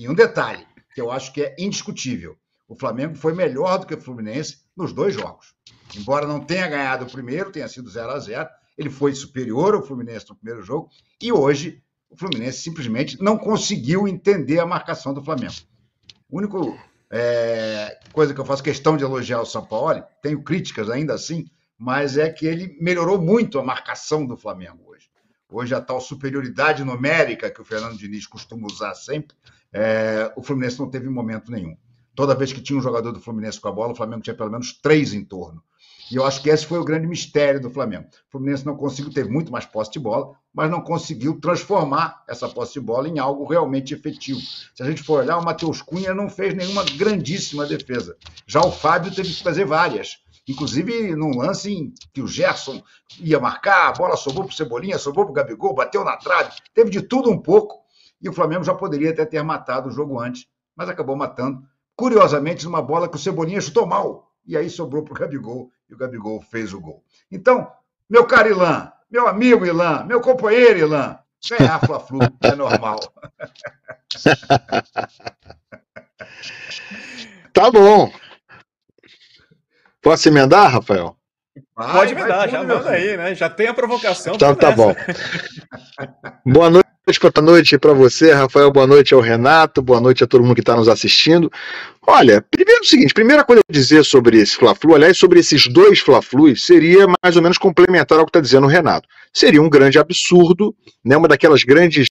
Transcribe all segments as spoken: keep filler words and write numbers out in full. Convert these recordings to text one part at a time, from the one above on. E um detalhe, que eu acho que é indiscutível. O Flamengo foi melhor do que o Fluminense nos dois jogos. Embora não tenha ganhado o primeiro, tenha sido zero a zero, ele foi superior ao Fluminense no primeiro jogo e hoje o Fluminense simplesmente não conseguiu entender a marcação do Flamengo. A única é, coisa que eu faço questão de elogiar o Sampaoli, tenho críticas ainda assim, mas é que ele melhorou muito a marcação do Flamengo hoje. Hoje a tal superioridade numérica que o Fernando Diniz costuma usar sempre, é, o Fluminense não teve momento nenhum. Toda vez que tinha um jogador do Fluminense com a bola, o Flamengo tinha pelo menos três em torno. E eu acho que esse foi o grande mistério do Flamengo. O Fluminense não conseguiu ter muito mais posse de bola, mas não conseguiu transformar essa posse de bola em algo realmente efetivo. Se a gente for olhar, o Matheus Cunha não fez nenhuma grandíssima defesa. Já o Fábio teve que fazer várias. Inclusive, num lance em que o Gerson ia marcar, a bola sobrou para o Cebolinha, sobrou para o Gabigol, bateu na trave. Teve de tudo um pouco. E o Flamengo já poderia até ter matado o jogo antes, mas acabou matando. Curiosamente, numa bola que o Cebolinha chutou mal. E aí sobrou para o Gabigol, e o Gabigol fez o gol. Então, meu caro Ilan, meu amigo Ilan, meu companheiro Ilan, ganhar Fla-Flu é normal. Tá bom. Posso emendar, Rafael? Vai, Pode emendar, já manda aí, né? Já tem a provocação. Então tá bom. Boa noite. Boa noite para você, Rafael, boa noite ao Renato, boa noite a todo mundo que está nos assistindo. Olha, primeiro é o seguinte, primeira coisa a dizer sobre esse Fla-Flu, aliás, sobre esses dois Fla-Flus, seria mais ou menos complementar ao que está dizendo o Renato. Seria um grande absurdo, né, uma daquelas grandes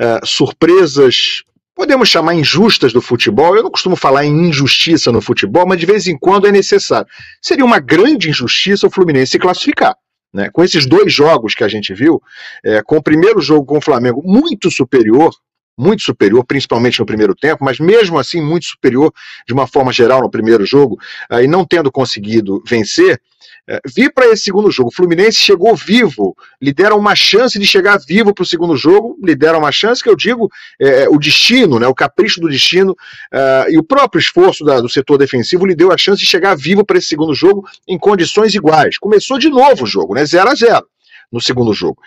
uh, surpresas, podemos chamar injustas do futebol. Eu não costumo falar em injustiça no futebol, mas de vez em quando é necessário. Seria uma grande injustiça o Fluminense se classificar. Né, com esses dois jogos que a gente viu, é, com o primeiro jogo com o Flamengo muito superior, muito superior, principalmente no primeiro tempo, mas mesmo assim muito superior de uma forma geral no primeiro jogo, aí não tendo conseguido vencer, é, vi para esse segundo jogo, o Fluminense chegou vivo, lhe deram uma chance de chegar vivo para o segundo jogo, lhe deram uma chance que eu digo, é, o destino, né, o capricho do destino, uh, e o próprio esforço da, do setor defensivo lhe deu a chance de chegar vivo para esse segundo jogo em condições iguais. Começou de novo o jogo, né, zero a zero no segundo jogo.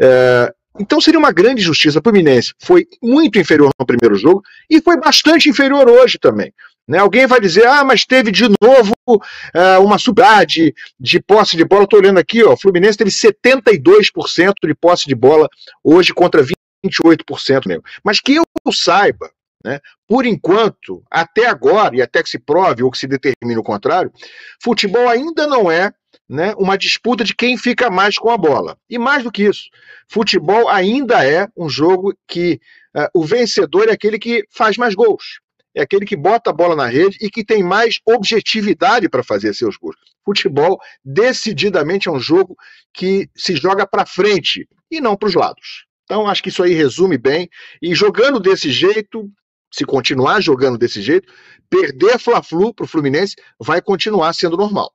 É, então seria uma grande injustiça para o Fluminense. Foi muito inferior no primeiro jogo e foi bastante inferior hoje também. Né? Alguém vai dizer, ah, mas teve de novo uh, uma subidade de posse de bola. Estou olhando aqui, ó, o Fluminense teve setenta e dois por cento de posse de bola hoje contra vinte e oito por cento mesmo. Mas que eu saiba, né, por enquanto, até agora, e até que se prove ou que se determine o contrário, futebol ainda não é, né, uma disputa de quem fica mais com a bola. E mais do que isso, futebol ainda é um jogo que uh, o vencedor é aquele que faz mais gols, é aquele que bota a bola na rede e que tem mais objetividade para fazer seus gols. Futebol, decididamente, é um jogo que se joga para frente e não para os lados. Então, acho que isso aí resume bem. E jogando desse jeito, se continuar jogando desse jeito, perder Fla-Flu para o Fluminense vai continuar sendo normal.